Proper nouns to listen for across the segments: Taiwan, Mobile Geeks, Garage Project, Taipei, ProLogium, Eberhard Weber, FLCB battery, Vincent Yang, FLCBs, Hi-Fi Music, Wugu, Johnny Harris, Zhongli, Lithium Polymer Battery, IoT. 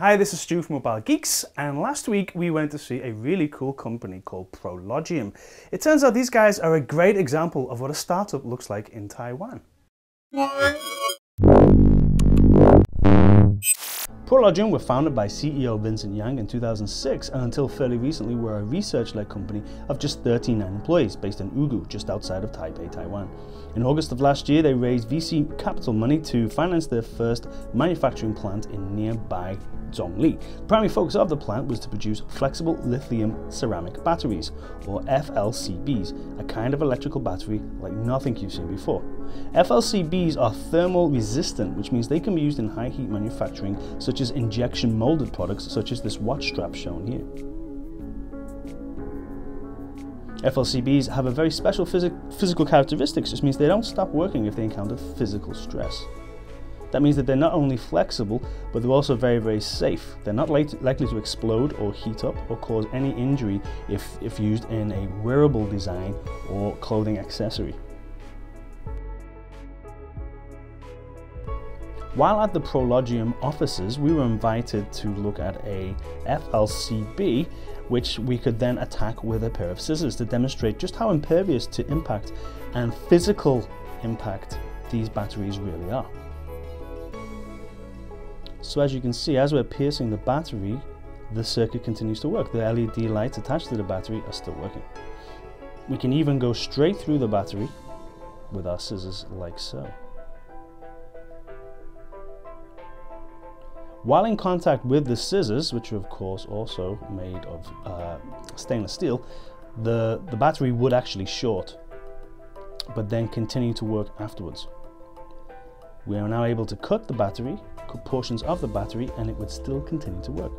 Hi, this is Stu from Mobile Geeks, and last week we went to see a really cool company called ProLogium. It turns out these guys are a great example of what a startup looks like in Taiwan. ProLogium were founded by CEO Vincent Yang in 2006 and until fairly recently were a research-led company of just 39 employees based in Wugu, just outside of Taipei, Taiwan. In August of last year, they raised VC capital money to finance their first manufacturing plant in nearby Zhongli. The primary focus of the plant was to produce flexible lithium ceramic batteries, or FLCBs, a kind of electrical battery like nothing you've seen before. FLCBs are thermal resistant, which means they can be used in high heat manufacturing, such as injection molded products, such as this watch strap shown here. FLCBs have a very special physical characteristics, which means they don't stop working if they encounter physical stress. That means that they're not only flexible, but they're also very, very safe. They're not likely to explode or heat up or cause any injury if used in a wearable design or clothing accessory. While at the ProLogium offices, we were invited to look at a FLCB, which we could then attack with a pair of scissors to demonstrate just how impervious to impact and physical impact these batteries really are. So as you can see, as we're piercing the battery, the circuit continues to work. The LED lights attached to the battery are still working. We can even go straight through the battery with our scissors like so. While in contact with the scissors, which are of course also made of stainless steel, the battery would actually short, but then continue to work afterwards. We are now able to cut the battery, cut portions of the battery, and it would still continue to work.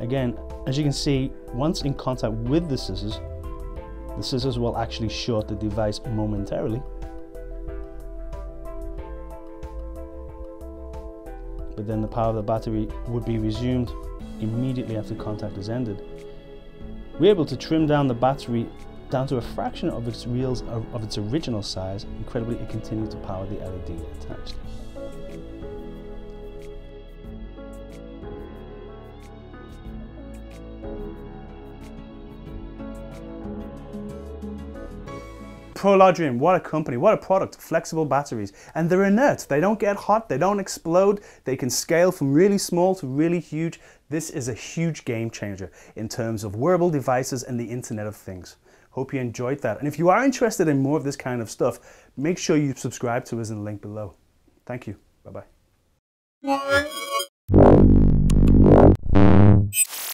Again, as you can see, once in contact with the scissors will actually short the device momentarily, but then the power of the battery would be resumed immediately after contact has ended. We're able to trim down the battery down to a fraction of its original size. Incredibly, it continued to power the LED attached. ProLogium, what a company, what a product, flexible batteries. And they're inert, they don't get hot, they don't explode, they can scale from really small to really huge. This is a huge game changer in terms of wearable devices and the Internet of Things. Hope you enjoyed that. And if you are interested in more of this kind of stuff, make sure you subscribe to us in the link below. Thank you, bye-bye.